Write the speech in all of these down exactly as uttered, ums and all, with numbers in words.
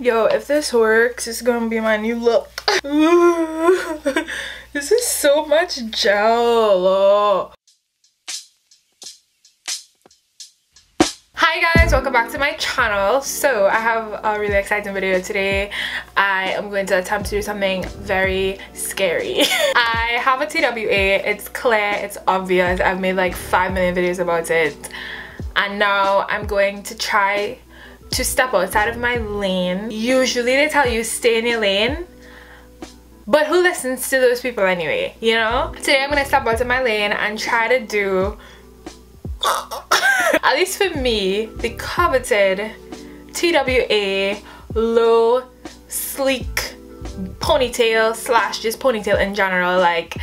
Yo, if this works, it's gonna be my new look. This is so much gel. Oh. Hi guys, welcome back to my channel. So I have a really exciting video today. I am going to attempt to do something very scary. I have a T W A, it's clear, it's obvious. I've made like five million videos about it. And now I'm going to try to step outside of my lane. Usually they tell you stay in your lane, but who listens to those people anyway, you know? Today I'm gonna step out of my lane and try to do, at least for me, the coveted T W A low, sleek ponytail slash just ponytail in general. Like,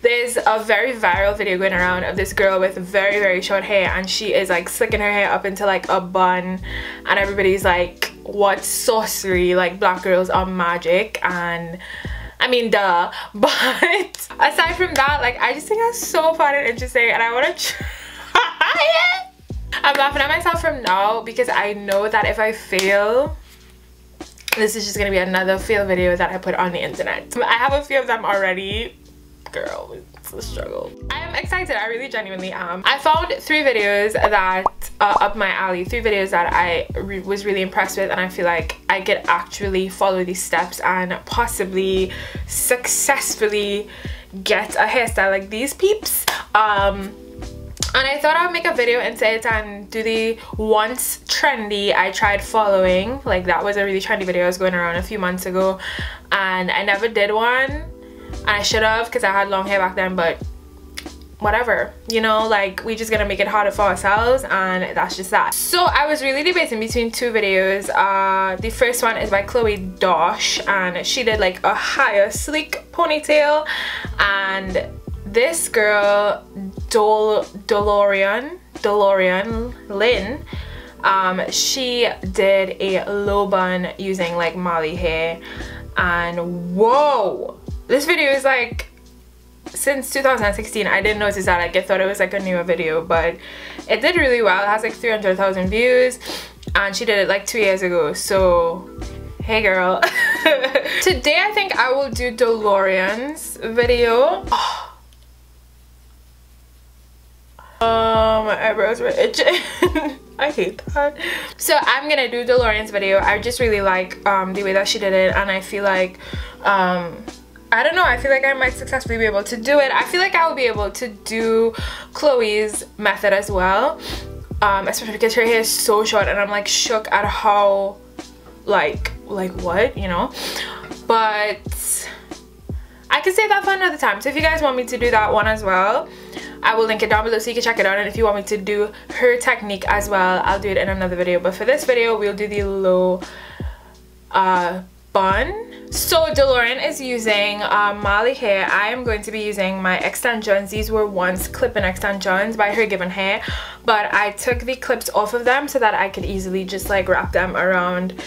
there's a very viral video going around of this girl with very very short hair, and she is like slicking her hair up into like a bun, and everybody's like, what sorcery, like black girls are magic. And I mean, duh. But aside from that, like, I just think that's so fun and interesting, and I want to try it. I'm laughing at myself from now because I know that if I fail, this is just gonna be another fail video that I put on the internet. I have a few of them already. Girl, it's a struggle. I am excited, I really genuinely am. I found three videos that are up my alley, three videos that I re was really impressed with, and I feel like I could actually follow these steps and possibly successfully get a hairstyle like these peeps. Um, and I thought I would make a video into it and do the once trendy I tried following. Like, that was a really trendy video I was going around a few months ago, and I never did one. I should have, because I had long hair back then, but whatever, you know, like, we're just gonna make it harder for ourselves, and that's just that. So I was really debating between two videos. Uh the first one is by Chloe Dosh, and she did like a higher sleek ponytail, and this girl Dol Dollorean Dollorean Lynn, um she did a low bun using like Molly hair, and whoa, this video is like since two thousand sixteen. I didn't notice that. Like, I thought it was like a newer video, but it did really well. It has like three hundred thousand views, and she did it like two years ago. So hey girl. Today I think I will do Dollorean's video. Oh, oh my eyebrows were itching. I hate that. So I'm gonna do Dollorean's video. I just really like um, the way that she did it, and I feel like um, I don't know, I feel like I might successfully be able to do it. I feel like I will be able to do Chloe's method as well, um, especially because her hair is so short, and I'm like shook at how, like, like what, you know? But I can save that for another time. So if you guys want me to do that one as well, I will link it down below so you can check it out. And if you want me to do her technique as well, I'll do it in another video. But for this video, we'll do the low uh, bun. So Dollorean is using uh, Molly hair. I am going to be using my extensions. These were once clip-in extensions by Her Given Hair, but I took the clips off of them so that I could easily just like wrap them around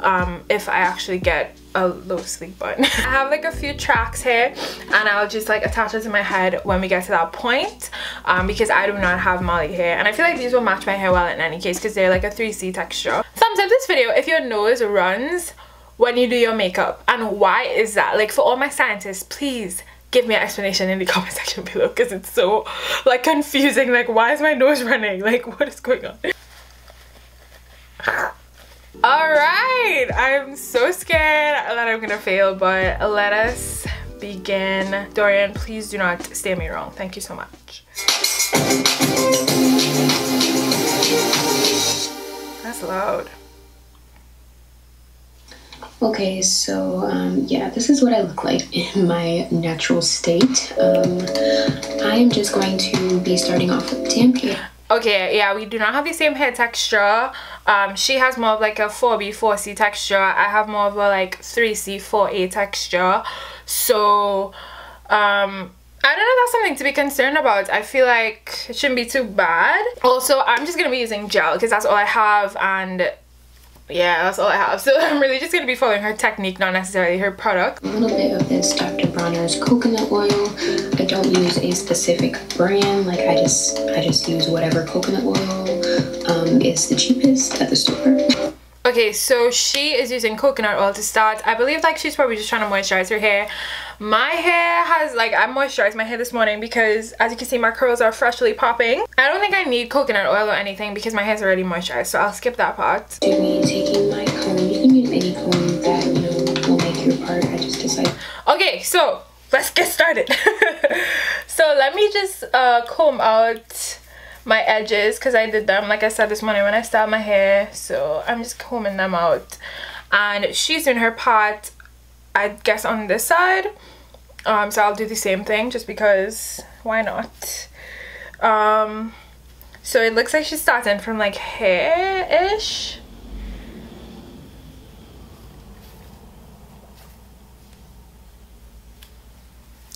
um, if I actually get a low sleek bun. I have like a few tracks here, and I'll just like attach it to my head when we get to that point, um, because I do not have Molly hair, and I feel like these will match my hair well in any case because they're like a three C texture. Thumbs up this video if your nose runs when you do your makeup, and why is that? Like, for all my scientists, please give me an explanation in the comment section below, because it's so like confusing. Like, why is my nose running? Like, what is going on? All right, I'm so scared that I'm gonna fail, but let us begin. Dollorean, please do not steer me wrong. Thank you so much. That's loud. Okay, so um, yeah, this is what I look like in my natural state. Um, I am just going to be starting off with damp hair. Okay, yeah, we do not have the same hair texture. Um, she has more of like a four B, four C texture. I have more of a like three C, four A texture. So, um, I don't know, that's something to be concerned about. I feel like it shouldn't be too bad. Also, I'm just going to be using gel because that's all I have, and yeah, that's all I have. So I'm really just gonna be following her technique, not necessarily her product. A little bit of this Doctor Bronner's coconut oil. I don't use a specific brand. Like, I just, I just use whatever coconut oil um, is the cheapest at the store. Okay, so she is using coconut oil to start. I believe like she's probably just trying to moisturize her hair. My hair has like, I moisturized my hair this morning because as you can see my curls are freshly popping. I don't think I need coconut oil or anything because my hair's already moisturized, so I'll skip that part. Do me taking my comb. You can use any comb that you know will make your part. I just decided. Okay, so let's get started. So let me just uh, comb out my edges because I did them like I said this morning when I styled my hair, so I'm just combing them out. And she's doing her part I guess on this side, um so I'll do the same thing just because why not. Um so it looks like she's starting from like hair ish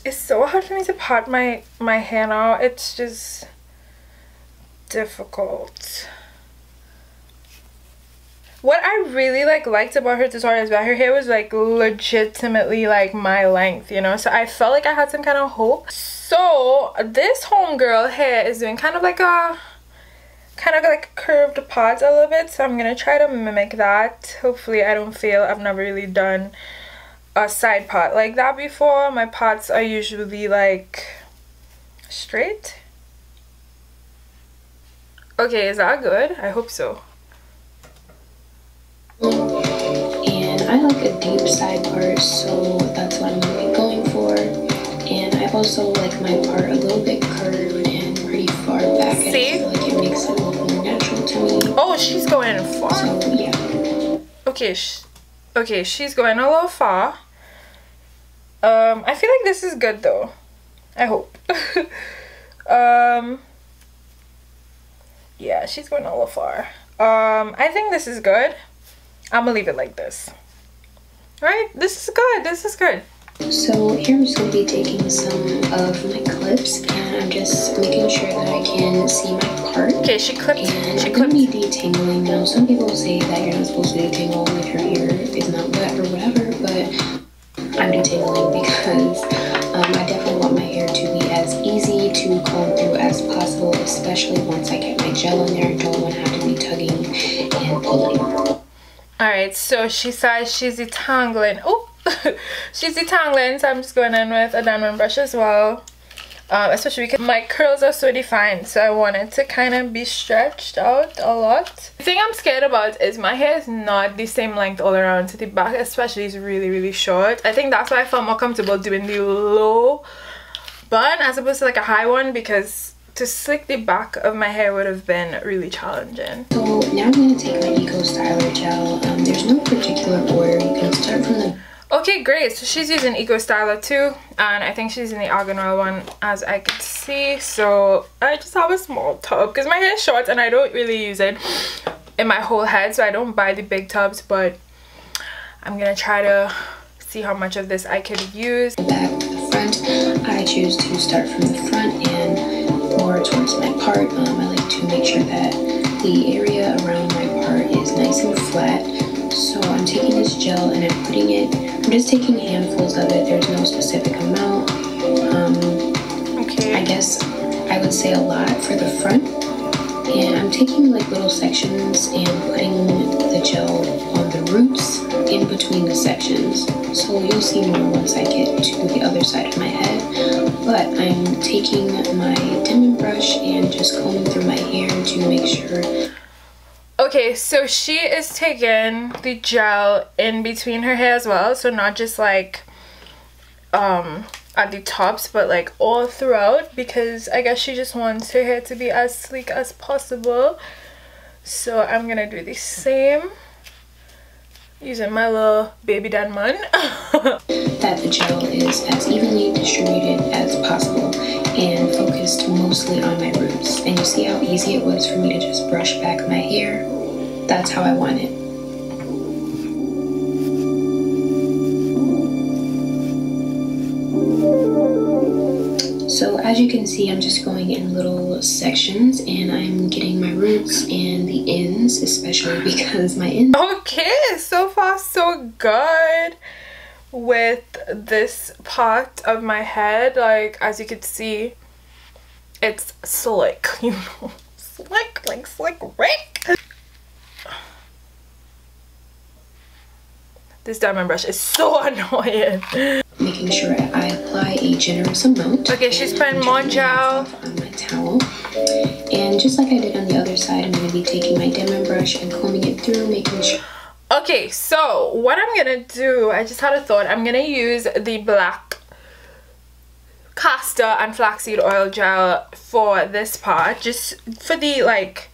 it's so hard for me to part my my hair now. It's just difficult. What I really like liked about her tutorial is that her hair was like legitimately like my length, you know, so I felt like I had some kind of hope. So this homegirl hair is doing kind of like a kind of like curved pods a little bit, so I'm gonna try to mimic that. Hopefully I don't fail. I've never really done a side pot like that before. My pots are usually like straight. Okay, is that good? I hope so. And I like a deep side part, so that's what I'm really going for. And I also like my part a little bit curved and pretty far back. See? I feel like it makes it look more natural to me. Oh, she's going far. So, yeah. Okay, sh okay, she's going a little far. Um, I feel like this is good though. I hope. um. Yeah, she's going a little far. Um, I think this is good. I'm gonna leave it like this. Alright, this is good, this is good. So here I'm just gonna be taking some of my clips and I'm just making sure that I can see my part. Okay, she clipped. And she clipped. I'm gonna be detangling now. Some people say that you're not supposed to detangle if your hair is not wet or whatever, but I'm detangling because um, I definitely want my hair to be as easy to comb through as possible, especially once I get my gel in there. I don't want to have to be tugging and pulling. Alright, so she says she's detangling. Oh, she's detangling, so I'm just going in with a Denman brush as well. Um, especially because my curls are so defined, so I wanted to kind of be stretched out a lot. The thing I'm scared about is my hair is not the same length all around. So the back especially is really, really short. I think that's why I felt more comfortable doing the low bun as opposed to like a high one, because to slick the back of my hair would have been really challenging. So now I'm going to take my Eco Styler gel. Um, there's no particular order. You can start from the... Okay, great. So she's using Eco Styler too. And I think she's in the argan oil one as I could see. So I just have a small tub because my hair is short and I don't really use it in my whole head. So I don't buy the big tubs, but I'm going to try to see how much of this I could use. Back to the front. I choose to start from the front and more towards my part. Um, I like to make sure that the area around my part is nice and flat. So I'm taking this gel and I'm putting it, I'm just taking handfuls of it. There's no specific amount. Um, okay. I guess I would say a lot for the front. And I'm taking like little sections and putting the gel on the roots in between the sections. So you'll see more once I get to the other side of my head. But I'm taking my Denman brush and just combing through my hair to make sure. Okay, so she is taking the gel in between her hair as well. So not just like um, at the tops, but like all throughout, because I guess she just wants her hair to be as sleek as possible. So I'm going to do the same using my little baby Denman. That the gel is as evenly distributed as possible and focused mostly on my roots. And you see how easy it was for me to just brush back my hair? That's how I want it. So as you can see, I'm just going in little sections and I'm getting my roots and the ends, especially because my ends. Okay, so far so good with this part of my head. Like as you can see, it's slick, you know, slick, like slick, Rick. This diamond brush is so annoying. Making sure I apply a generous amount. Okay, she's putting mojo on my towel. And just like I did on the other side, I'm going to be taking my diamond brush and combing it through, making sure. Okay, so what I'm going to do, I just had a thought. I'm going to use the black castor and flaxseed oil gel for this part. Just for the, like,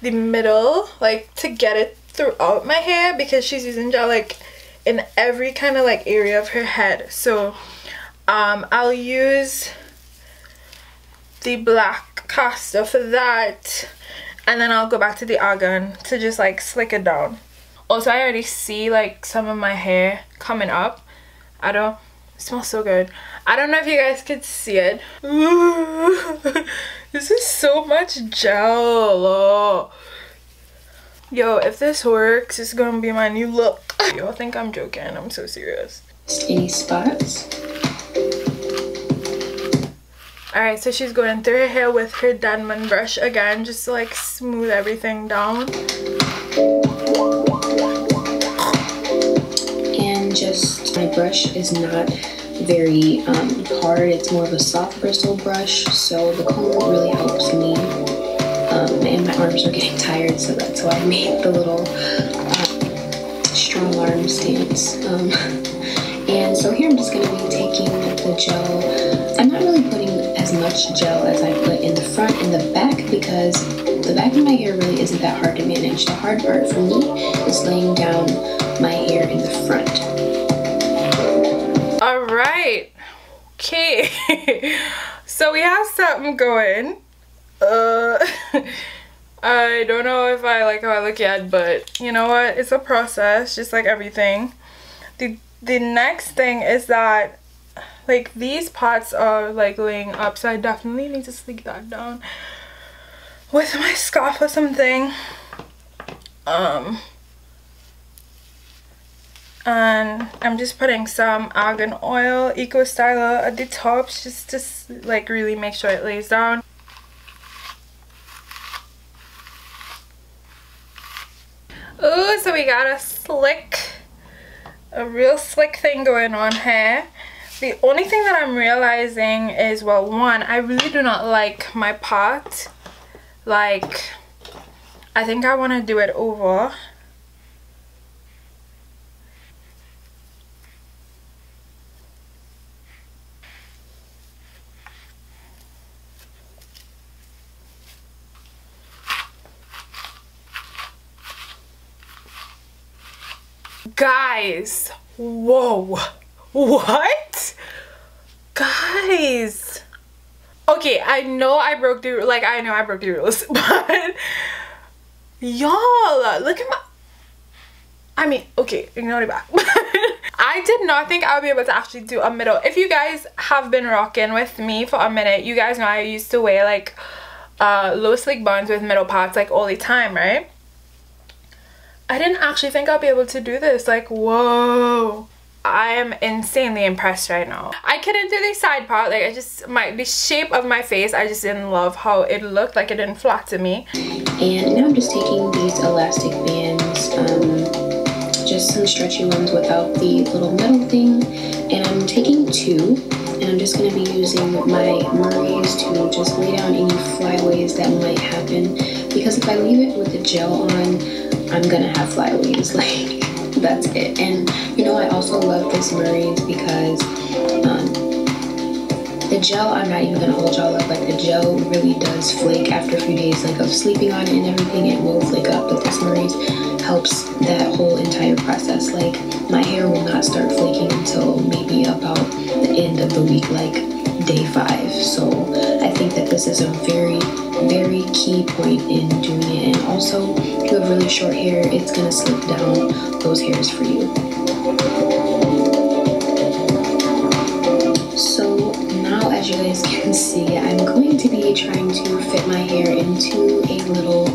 the middle, like, to get it throughout my hair, because she's using gel like in every kind of like area of her head. So um I'll use the black castor for that, and then I'll go back to the argan to just like slick it down. Also, I already see like some of my hair coming up. I don't it smells so good. I don't know if you guys could see it. Ooh, this is so much gel. Oh. Yo, if this works, it's gonna be my new look. Y'all think I'm joking, I'm so serious. Any spots? Alright, so she's going through her hair with her Denman brush again, just to like smooth everything down. And just, my brush is not very um, hard, it's more of a soft bristle brush, so the comb really helps me. Um, and my arms are getting tired, so that's why I made the little uh, strong arm stance. Um, and so here I'm just going to be taking the gel. I'm not really putting as much gel as I put in the front and the back, because the back of my hair really isn't that hard to manage. The hard part for me is laying down my hair in the front. All right. Okay. So we have something going. Uh, I don't know if I like how I look yet, but you know what? It's a process, just like everything. The the next thing is that like these parts are like laying up, so I definitely need to sleek that down with my scarf or something. Um, and I'm just putting some argan oil, Eco Styler, at the top, just to like really make sure it lays down. Ooh, so we got a slick, a real slick thing going on here. The only thing that I'm realizing is, well, one, I really do not like my part. Like, I think I want to do it over. Guys, whoa, what? Guys, okay, I know I broke the, like, I know I broke the rules, but y'all, look at my, I mean, okay, ignore it back. I did not think I would be able to actually do a middle. If you guys have been rocking with me for a minute, you guys know I used to wear, like, uh, low slick buns with middle parts, like, all the time, right? I didn't actually think I'll be able to do this. Like, whoa. I am insanely impressed right now. I couldn't do the side part. Like, I just, my the shape of my face, I just didn't love how it looked. Like, it didn't flatten me. And now I'm just taking these elastic bands, um, just some stretchy ones without the little metal thing. And I'm taking two. And I'm just going to be using my Murray's to just lay down any flyaways that might happen. Because if I leave it with the gel on, I'm gonna have flyaways, like, that's it. And you know, I also love this Murray's because um, the gel, I'm not even gonna hold y'all up, like the gel really does flake after a few days, like of sleeping on it and everything, it will flake up, but this Murray's helps that whole entire process. Like, my hair will not start flaking until maybe about the end of the week, like day five. So I think that this is a very very key point in doing it. And also, if you have really short hair, it's gonna slip down those hairs for you. So now, as you guys can see, I'm going to be trying to fit my hair into a little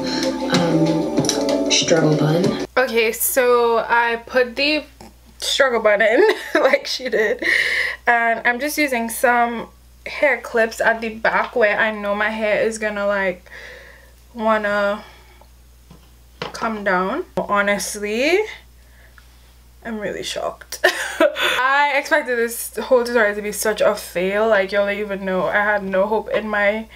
um, struggle bun. Okay, so I put the struggle bun in like she did, and I'm just using some hair clips at the back where I know my hair is gonna like wanna come down. Honestly, I'm really shocked. I expected this whole tutorial to be such a fail. Like, y'all don't even know. I had no hope in my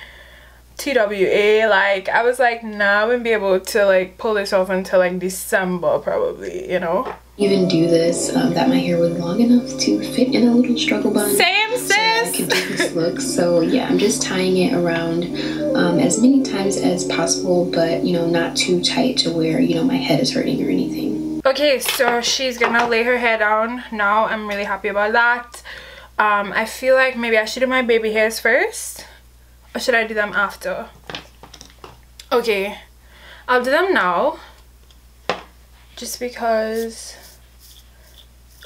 T W A. Like, I was like, nah, I wouldn't be able to like pull this off until like December probably, you know? Even do this, um, that my hair was long enough to fit in a little struggle bun. Same, sis! So that I could do this look. So yeah, I'm just tying it around um, as many times as possible, but you know, not too tight to where, you know, my head is hurting or anything. Okay, so she's gonna lay her hair down now. I'm really happy about that. Um, I feel like maybe I should do my baby hairs first. Or should I do them after? Okay, I'll do them now. Just because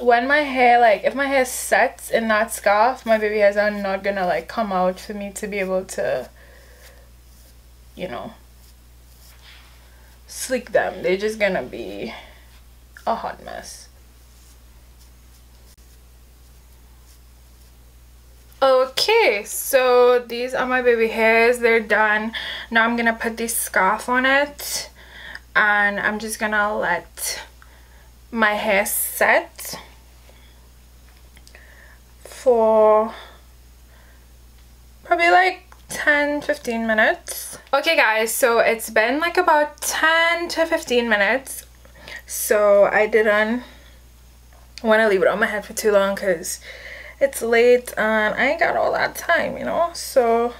when my hair, like, if my hair sets in that scarf, my baby hairs are not gonna like come out for me to be able to, you know, sleek them. They're just gonna be a hot mess. Okay, so these are my baby hairs. They're done. Now I'm gonna put this scarf on it and I'm just gonna let my hair set for probably like ten to fifteen minutes. Okay guys, so it's been like about ten to fifteen minutes, so I didn't want to leave it on my head for too long because it's late and I ain't got all that time, you know? So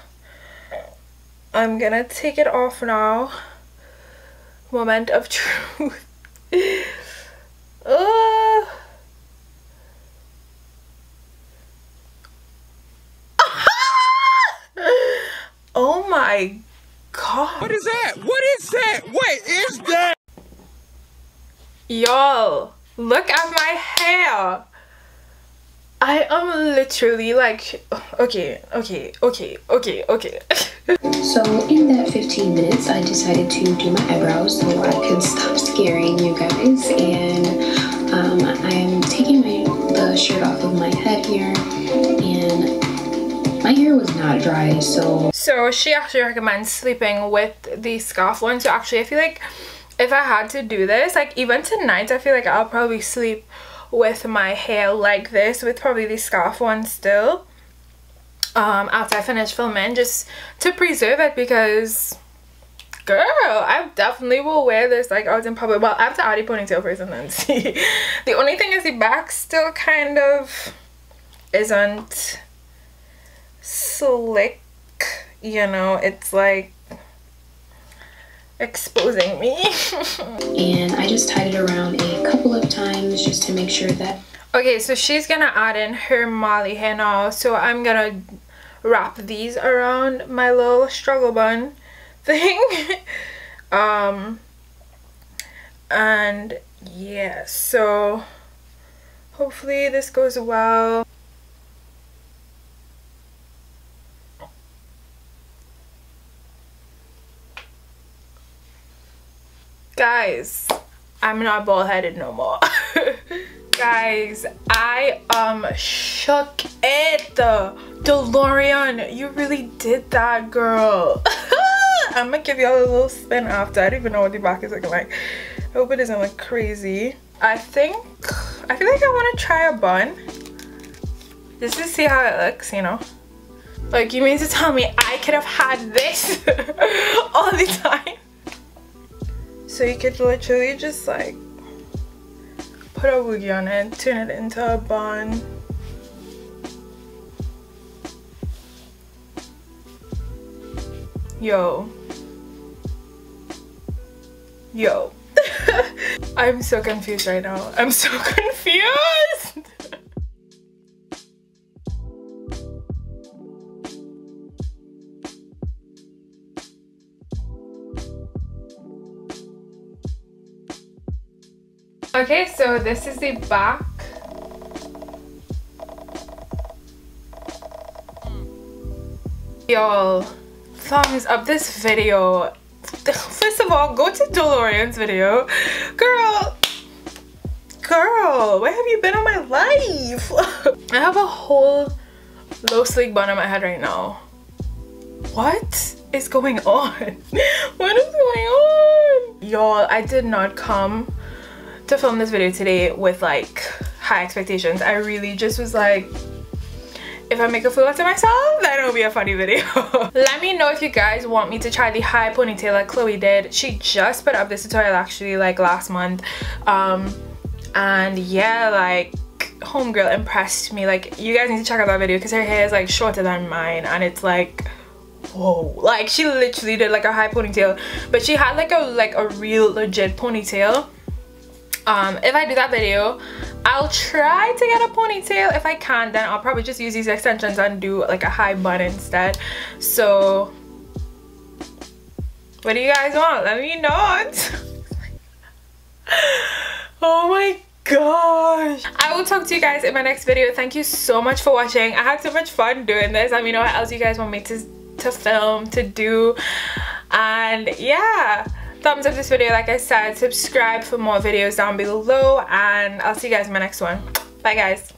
I'm gonna take it off now. Moment of truth. uh. Oh my god. What is that? What is that? What is that? Y'all, look at my hair. I am literally like, okay, okay, okay, okay, okay. So in that fifteen minutes, I decided to do my eyebrows so I could stop scaring you guys. And um, I'm taking my the shirt off of my head here, and my hair was not dry, so. So she actually recommends sleeping with the scarf on. So actually, I feel like if I had to do this, like even tonight, I feel like I'll probably sleep with my hair like this, with probably the scarf one still, um after I finish filming, just to preserve it, because girl, I definitely will wear this like out in public. Well, I have to add a ponytail first and then see. The only thing is the back still kind of isn't slick, you know, it's like exposing me. And I just tied it around a couple of times just to make sure that. Okay, so she's gonna add in her Molly hair now, so I'm gonna wrap these around my little struggle bun thing. Um and yeah, so hopefully this goes well. Guys, I'm not bald-headed no more. Guys, I um shook it. DeLorean, you really did that, girl. I'm gonna give y'all a little spin after. I don't even know what the back is looking like. I hope it doesn't look crazy. I think, I feel like I want to try a bun just to see how it looks, you know? Like, you mean to tell me I could have had this all the time? So you could literally just like put a woogie on it, turn it into a bun. Yo. Yo. I'm so confused right now. I'm so confused! Okay, so this is the back. Y'all, thumbs up this video. First of all, go to DeLorean's video. Girl, girl, where have you been all my life? I have a whole low sleek bun on my head right now. What is going on? What is going on? Y'all, I did not come to film this video today with like high expectations. I really just was like, if I make a fool out of myself, then it'll be a funny video. Let me know if you guys want me to try the high ponytail like Chloe did. She just put up this tutorial actually like last month. Um, and yeah, like homegirl impressed me. Like, you guys need to check out that video because her hair is like shorter than mine and it's like, whoa. Like, she literally did like a high ponytail, but she had like a like a real legit ponytail. Um, if I do that video, I'll try to get a ponytail. If I can, then I'll probably just use these extensions and do like a high bun instead. So, what do you guys want? Let me know. Oh my gosh. I will talk to you guys in my next video. Thank you so much for watching. I had so much fun doing this. Let me know what else you guys want me to, to film, to do. And yeah. Thumbs up this video, like I said, subscribe for more videos down below, and I'll see you guys in my next one. Bye guys.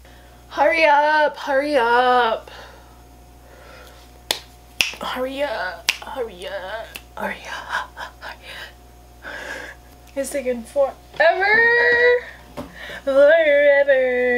Hurry up, hurry up. Hurry up, hurry up, hurry up, hurry up. It's taking forever, forever.